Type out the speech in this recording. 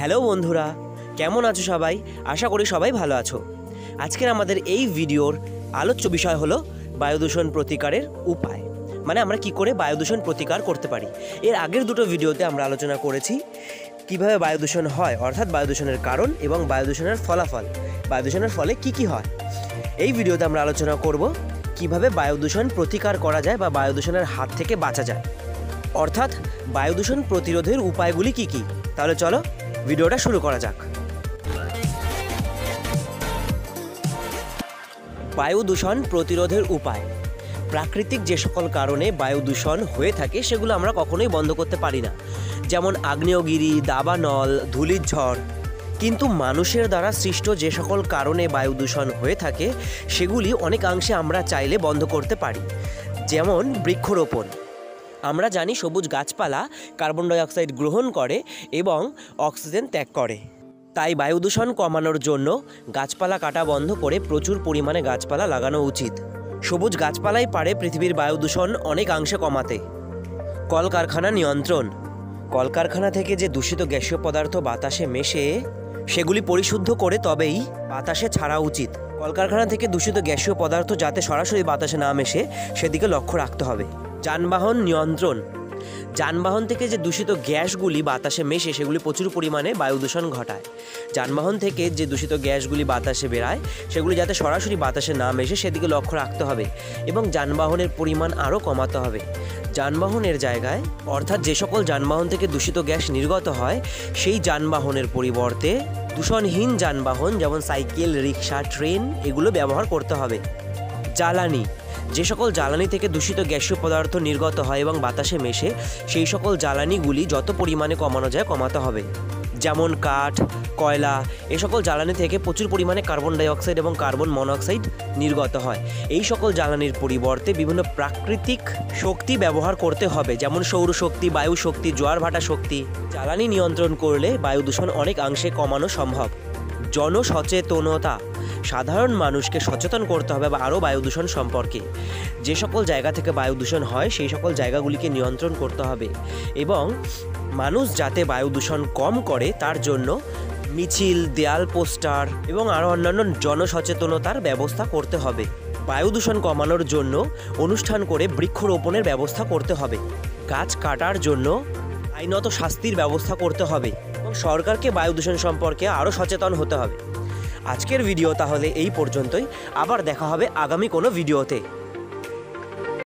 Hello बंधुरा केमन आछो सबाई आशा करी सबाई भालो आछो। आजकेर आमादेर एई भिडियोर आलोच्य विषय हलो वायु दूषण प्रतिकारेर उपाय माने आमरा कि करे वायु दूषण प्रतिकार करते पारी। एर आगेर दुटो भिडियोते आमरा आलोचना करेछि কিভাবে বায়ু দূষণ হয় অর্থাৎ বায়ু দূষণের কারণ এবং বায়ু দূষণের ফলাফল, বায়ু দূষণের ফলে কি কি হয়। এই ভিডিওতে আমরা আলোচনা করব কিভাবে বায়ু দূষণ প্রতিকার করা যায় বা বায়ু দূষণের হাত থেকে বাঁচা যায়, অর্থাৎ বায়ু দূষণ প্রতিরোধের উপায়গুলি কি কি। তাহলে চলো ভিডিওটা শুরু করা যাক। বায়ু দূষণ প্রতিরোধের উপায়। প্রাকৃতিক যে সকল কারণে বায়ু দূষণ হয়ে থাকে সেগুলো আমরা কখনোই বন্ধ করতে পারি না, যেমন আগ্নেয়গিরি, দাবানল, ধূলির ঝড়। কিন্তু মানুষের দ্বারা সৃষ্ট যে সকল কারণে বায়ু দূষণ হয়ে থাকে সেগুলি অনেকাংশে আমরা চাইলে বন্ধ করতে পারি, যেমন বৃক্ষরোপণ। আমরা জানি সবুজ গাছপালা কার্বন ডাইঅক্সাইড গ্রহণ করে এবং অক্সিজেন ত্যাগ করে, তাই বায়ু দূষণ কমানোর জন্য গাছপালা কাটা বন্ধ করে প্রচুর পরিমাণে গাছপালা লাগানো উচিত। সবুজ গাছপালাই পারে পৃথিবীর বায়ু দূষণ অনেকাংশে কমাতে। কলকারখানা নিয়ন্ত্রণ। কলকারখানা থেকে যে দূষিত গ্যাসীয় পদার্থ বাতাসে মেশে সেগুলি পরিশুদ্ধ করে তবেই বাতাসে ছাড়া উচিত। কলকারখানা থেকে দূষিত গ্যাসীয় পদার্থ যাতে সরাসরি বাতাসে না মেশে সেদিকে লক্ষ্য রাখতে হবে। যানবাহন নিয়ন্ত্রণ। যানবাহন থেকে যে দূষিত গ্যাসগুলি বাতাসে মেশে সেগুলি প্রচুর পরিমাণে বায়ু দূষণ ঘটায়। যানবাহন থেকে যে দূষিত গ্যাসগুলি বাতাসে বেরায় সেগুলি যাতে সরাসরি বাতাসে না মেশে সেদিকে লক্ষ্য রাখতে হবে এবং যানবাহনের পরিমাণ আরও কমাতে হবে। যানবাহনের জায়গায় অর্থাৎ যে সকল যানবাহন থেকে দূষিত গ্যাস নির্গত হয় সেই যানবাহনের পরিবর্তে দূষণহীন যানবাহন যেমন সাইকেল, রিক্সা, ট্রেন এগুলো ব্যবহার করতে হবে। জ্বালানি। যে সকল জ্বালানি থেকে দূষিত গ্যাসীয় পদার্থ নির্গত হয় এবং বাতাসে মেশে সেই সকল জ্বালানিগুলি যত পরিমাণে কমানো যায় কমাতে হবে, যেমন কাঠ, কয়লা। এ সকল জ্বালানি থেকে প্রচুর পরিমাণে কার্বন ডাইঅক্সাইড এবং কার্বন মনোক্সাইড নির্গত হয়। এই সকল জ্বালানির পরিবর্তে বিভিন্ন প্রাকৃতিক শক্তি ব্যবহার করতে হবে, যেমন সৌরশক্তি, বায়ু শক্তি, জোয়ার ভাটা শক্তি। জ্বালানি নিয়ন্ত্রণ করলে বায়ু দূষণ অনেকাংশে কমানো সম্ভব। জনসচেতনতা। সাধারণ মানুষকে সচেতন করতে হবে বা আরও বায়ু দূষণ সম্পর্কে। যে সকল জায়গা থেকে বায়ু দূষণ হয় সেই সকল জায়গাগুলিকে নিয়ন্ত্রণ করতে হবে এবং মানুষ যাতে বায়ু দূষণ কম করে তার জন্য মিছিল, দেয়াল পোস্টার এবং আরও অন্যান্য জনসচেতনতার ব্যবস্থা করতে হবে। বায়ু দূষণ কমানোর জন্য অনুষ্ঠান করে বৃক্ষরোপণের ব্যবস্থা করতে হবে। গাছ কাটার জন্য আইনত শাস্তির ব্যবস্থা করতে হবে এবং সরকারকে বায়ু দূষণ সম্পর্কে আরও সচেতন হতে হবে। আজকের ভিডিও তাহলে এই পর্যন্তই, আবার দেখা হবে আগামী কোনো ভিডিওতে।